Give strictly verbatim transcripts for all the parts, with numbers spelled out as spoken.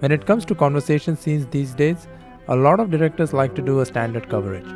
When it comes to conversation scenes these days, a lot of directors like to do a standard coverage.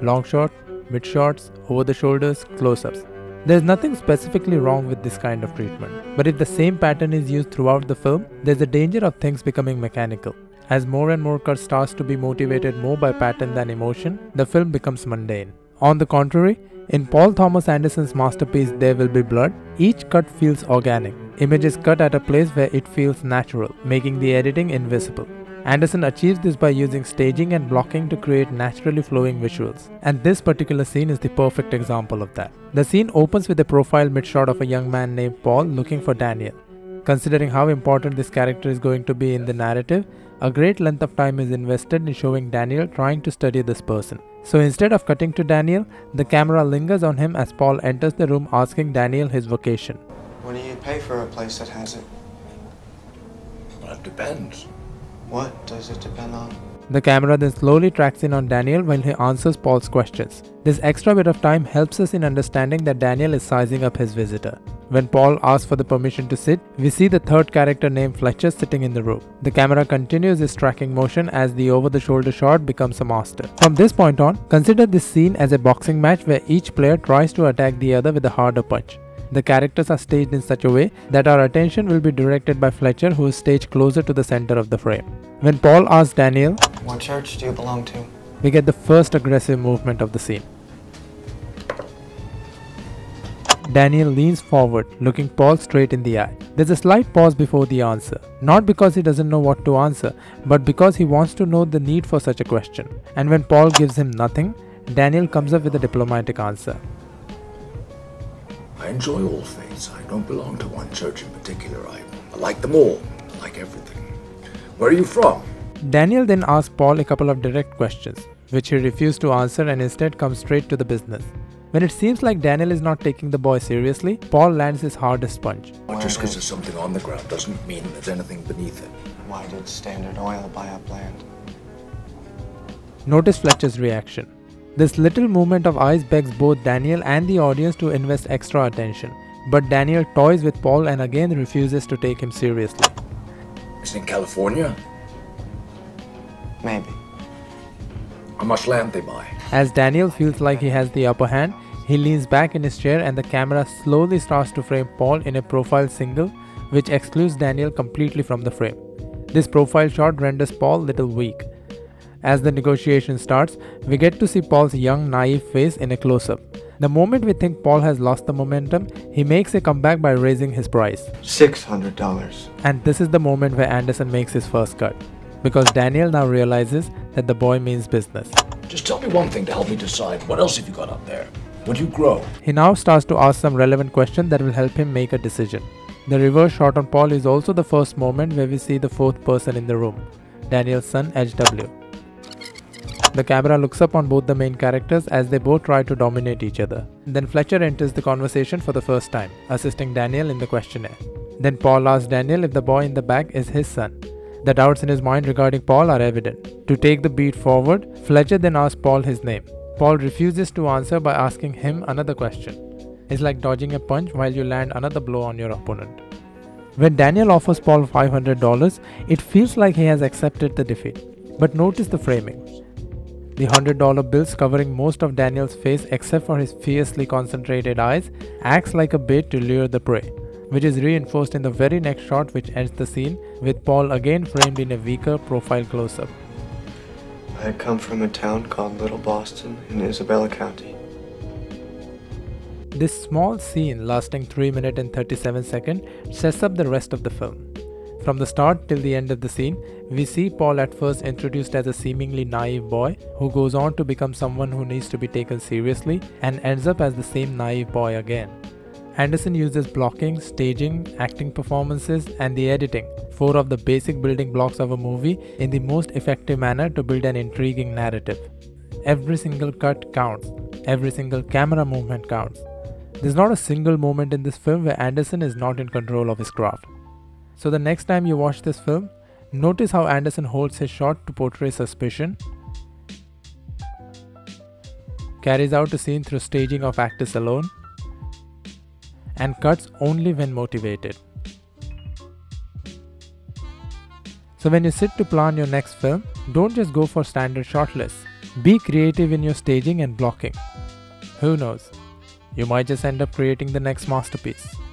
Long shots, mid shots, over the shoulders, close-ups. There's nothing specifically wrong with this kind of treatment, but if the same pattern is used throughout the film, there's a danger of things becoming mechanical. As more and more cut starts to be motivated more by pattern than emotion, the film becomes mundane. On the contrary, in Paul Thomas Anderson's masterpiece There Will Be Blood, each cut feels organic. Images cut at a place where it feels natural, making the editing invisible. Anderson achieves this by using staging and blocking to create naturally flowing visuals, and this particular scene is the perfect example of that. The scene opens with a profile mid-shot of a young man named Paul looking for Daniel. Considering how important this character is going to be in the narrative, a great length of time is invested in showing Daniel trying to study this person. So instead of cutting to Daniel, the camera lingers on him as Paul enters the room asking Daniel his vocation. What do you pay for a place that has it? Well, it depends. What does it depend on? The camera then slowly tracks in on Daniel while he answers Paul's questions. This extra bit of time helps us in understanding that Daniel is sizing up his visitor. When Paul asks for the permission to sit, we see the third character named Fletcher sitting in the room. The camera continues its tracking motion as the over-the-shoulder shot becomes a master. From this point on, consider this scene as a boxing match where each player tries to attack the other with a harder punch. The characters are staged in such a way that our attention will be directed by Fletcher, who is staged closer to the center of the frame. When Paul asks Daniel, "What church do you belong to?" we get the first aggressive movement of the scene. Daniel leans forward, looking Paul straight in the eye. There's a slight pause before the answer, not because he doesn't know what to answer, but because he wants to know the need for such a question. And when Paul gives him nothing, Daniel comes up with a diplomatic answer. I enjoy all faiths. I don't belong to one church in particular. I, I like them all. I like everything. Where are you from? Daniel then asks Paul a couple of direct questions, which he refused to answer and instead comes straight to the business. When it seems like Daniel is not taking the boy seriously, Paul lands his hardest punch. Just because there's something on the ground doesn't mean there's anything beneath it. Why did Standard Oil buy up land? Notice Fletcher's reaction. This little movement of eyes begs both Daniel and the audience to invest extra attention. But Daniel toys with Paul and again refuses to take him seriously. It's in California? Maybe. How much land they buy? As Daniel feels like he has the upper hand, he leans back in his chair and the camera slowly starts to frame Paul in a profile single, which excludes Daniel completely from the frame. This profile shot renders Paul a little weak. As the negotiation starts, we get to see Paul's young, naive face in a close-up. The moment we think Paul has lost the momentum, he makes a comeback by raising his price. six hundred dollars. And this is the moment where Anderson makes his first cut, because Daniel now realizes that the boy means business. Just tell me one thing to help me decide. What else have you got up there? What do you grow? He now starts to ask some relevant question that will help him make a decision. The reverse shot on Paul is also the first moment where we see the fourth person in the room, Daniel's son H W. The camera looks up on both the main characters as they both try to dominate each other. Then Fletcher enters the conversation for the first time, assisting Daniel in the questionnaire. Then Paul asks Daniel if the boy in the back is his son. The doubts in his mind regarding Paul are evident. To take the beat forward, Fletcher then asks Paul his name. Paul refuses to answer by asking him another question. It's like dodging a punch while you land another blow on your opponent. When Daniel offers Paul five hundred dollars, it feels like he has accepted the defeat. But notice the framing. The one hundred dollar bills covering most of Daniel's face except for his fiercely concentrated eyes acts like a bait to lure the prey, which is reinforced in the very next shot, which ends the scene with Paul again framed in a weaker profile close-up. I come from a town called Little Boston in Isabella County. This small scene, lasting three minutes and thirty-seven seconds, sets up the rest of the film. From the start till the end of the scene, we see Paul at first introduced as a seemingly naive boy who goes on to become someone who needs to be taken seriously and ends up as the same naive boy again. Anderson uses blocking, staging, acting performances, and the editing, four of the basic building blocks of a movie, in the most effective manner to build an intriguing narrative. Every single cut counts. Every single camera movement counts. There's not a single moment in this film where Anderson is not in control of his craft. So the next time you watch this film, notice how Anderson holds his shot to portray suspicion, carries out a scene through staging of actors alone, and cuts only when motivated. So when you sit to plan your next film, don't just go for standard shortlists. Be creative in your staging and blocking. Who knows? You might just end up creating the next masterpiece.